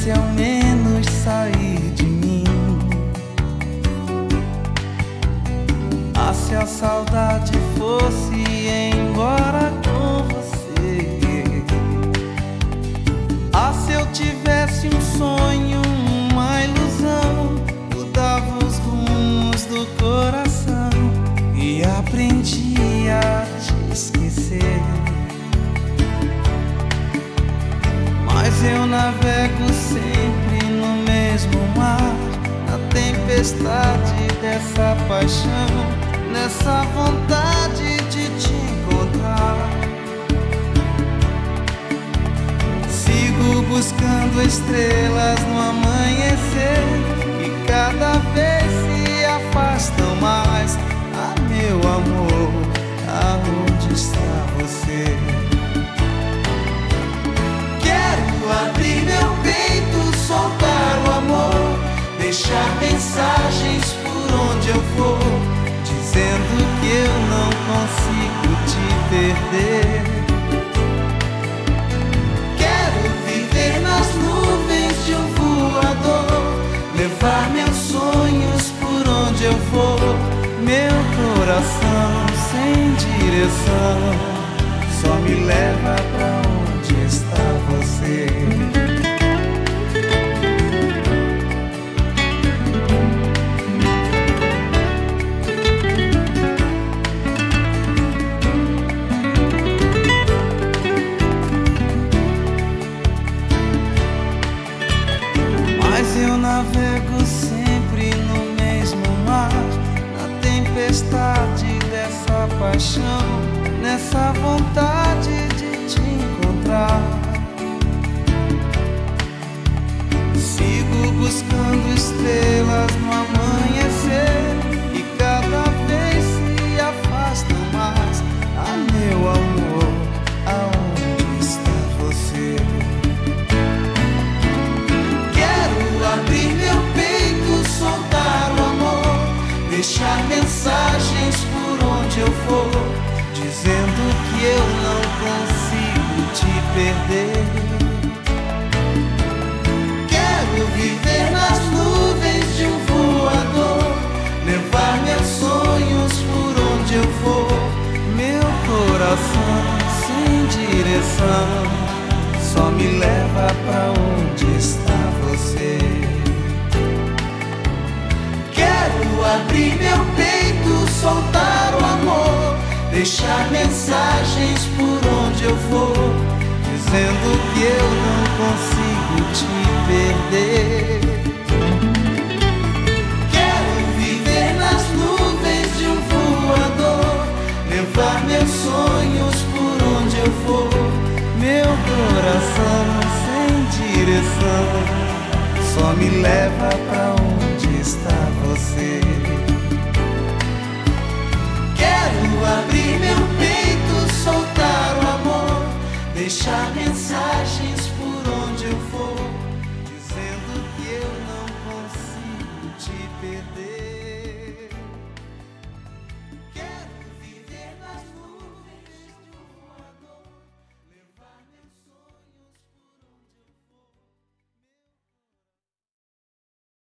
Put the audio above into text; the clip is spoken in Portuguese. pudesse ao menos sair de mim. Ah, se a saudade fosse embora com você. Ah, se eu tivesse um sonho, uma ilusão, mudava os rumos do coração e aprendia a te esquecer. Mas eu navego sempre no mesmo mar, na tempestade dessa paixão, nessa vontade de te encontrar. Sigo buscando estrelas no amanhecer, que cada vez se afastam mais. Ah, meu amor, aonde está você? Abrir meu peito, soltar o amor, deixar mensagens por onde eu for, dizendo que eu não consigo te perder. Quero viver nas nuvens de um voador, levar meus sonhos por onde eu for, meu coração sem direção, só me leva pra onde está você. Mas eu navego sempre no mesmo mar, na tempestade dessa paixão, nessa vontade de te encontrar. Sigo buscando estrelas no amanhecer e cada vez se afasta mais. Ah, meu amor, aonde está você? Quero abrir meu peito, soltar o amor, deixar mensagens por onde eu for, dizendo que eu não consigo te perder. Viver nas nuvens de um voador, levar meus sonhos por onde eu for, meu coração sem direção, só me leva pra onde está você. Quero abrir meu peito, soltar o amor, deixar mensagens por onde eu for, dizendo que eu não consigo te perder. Quero viver nas nuvens de um voador, levar meus sonhos por onde eu for, meu coração sem direção, só me leva pra